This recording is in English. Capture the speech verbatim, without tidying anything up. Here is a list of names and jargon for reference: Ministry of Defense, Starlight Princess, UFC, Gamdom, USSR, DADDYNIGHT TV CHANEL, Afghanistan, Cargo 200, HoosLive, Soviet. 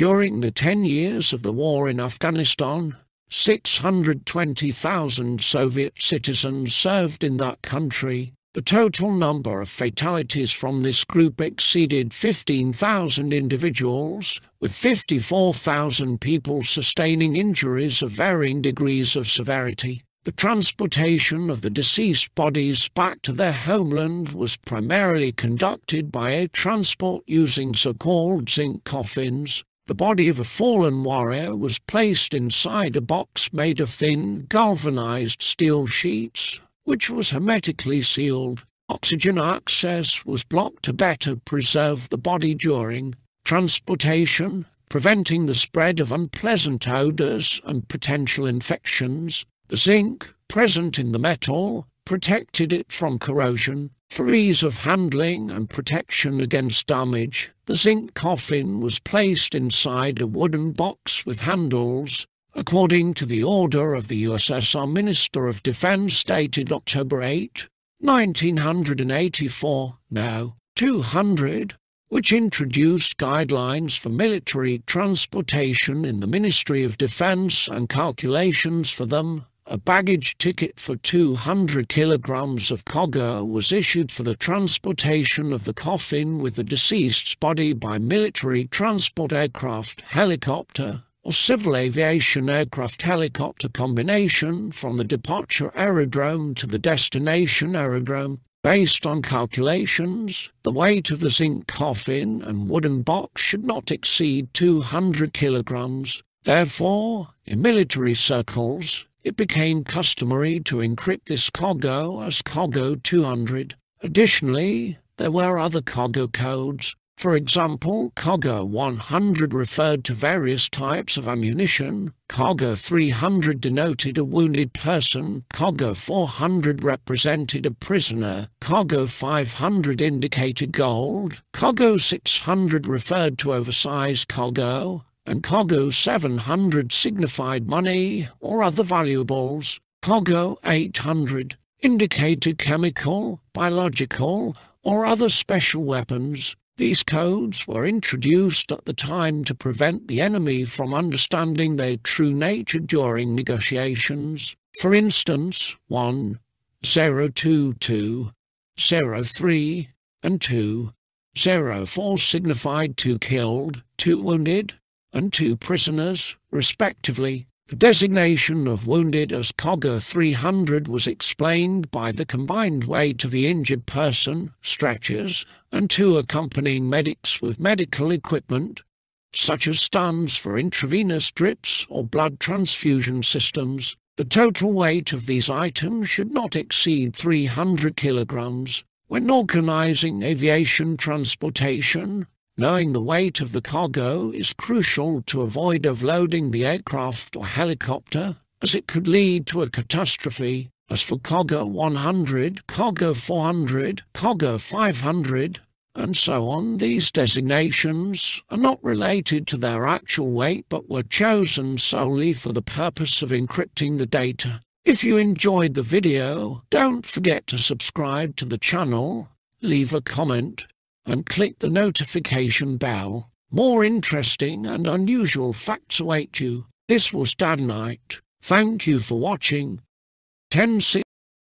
During the ten years of the war in Afghanistan, six hundred twenty thousand Soviet citizens served in that country. The total number of fatalities from this group exceeded fifteen thousand individuals, with fifty-four thousand people sustaining injuries of varying degrees of severity. The transportation of the deceased bodies back to their homeland was primarily conducted by air transport using so-called zinc coffins. The body of a fallen warrior was placed inside a box made of thin galvanized steel sheets, which was hermetically sealed. Oxygen access was blocked to better preserve the body during transportation, preventing the spread of unpleasant odors and potential infections. The zinc, present in the metal, protected it from corrosion. For ease of handling and protection against damage, the zinc coffin was placed inside a wooden box with handles. According to the order of the U S S R Minister of Defense dated October eighth, nineteen eighty-four, now two hundred, which introduced guidelines for military transportation in the Ministry of Defense and calculations for them, a baggage ticket for two hundred kilograms of cargo was issued for the transportation of the coffin with the deceased's body by military transport aircraft helicopter, or civil aviation aircraft-helicopter combination from the departure aerodrome to the destination aerodrome. Based on calculations, the weight of the zinc coffin and wooden box should not exceed two hundred kilograms. Therefore, in military circles, it became customary to encrypt this cargo as Cargo two hundred. Additionally, there were other cargo codes. For example, Cargo one hundred referred to various types of ammunition, Cargo three hundred denoted a wounded person, Cargo four hundred represented a prisoner, Cargo five hundred indicated gold, Cargo six hundred referred to oversized cargo, and Cargo seven hundred signified money or other valuables. Cargo eight hundred indicated chemical, biological, or other special weapons. These codes were introduced at the time to prevent the enemy from understanding their true nature during negotiations. For instance, one, zero two two, zero three, and two, zero four signified two killed, two wounded, and two prisoners, respectively. The designation of wounded as Cargo three hundred was explained by the combined weight of the injured person, stretchers, and two accompanying medics with medical equipment, such as stands for intravenous drips or blood transfusion systems. The total weight of these items should not exceed three hundred kilograms. When organizing aviation transportation, knowing the weight of the cargo is crucial to avoid overloading the aircraft or helicopter, as it could lead to a catastrophe. As for Cargo one hundred, Cargo four hundred, Cargo five hundred, and so on, these designations are not related to their actual weight but were chosen solely for the purpose of encrypting the data. If you enjoyed the video, don't forget to subscribe to the channel, leave a comment, and click the notification bell. More interesting and unusual facts await you. This was DADDYNIGHT. Thank you for watching. ten six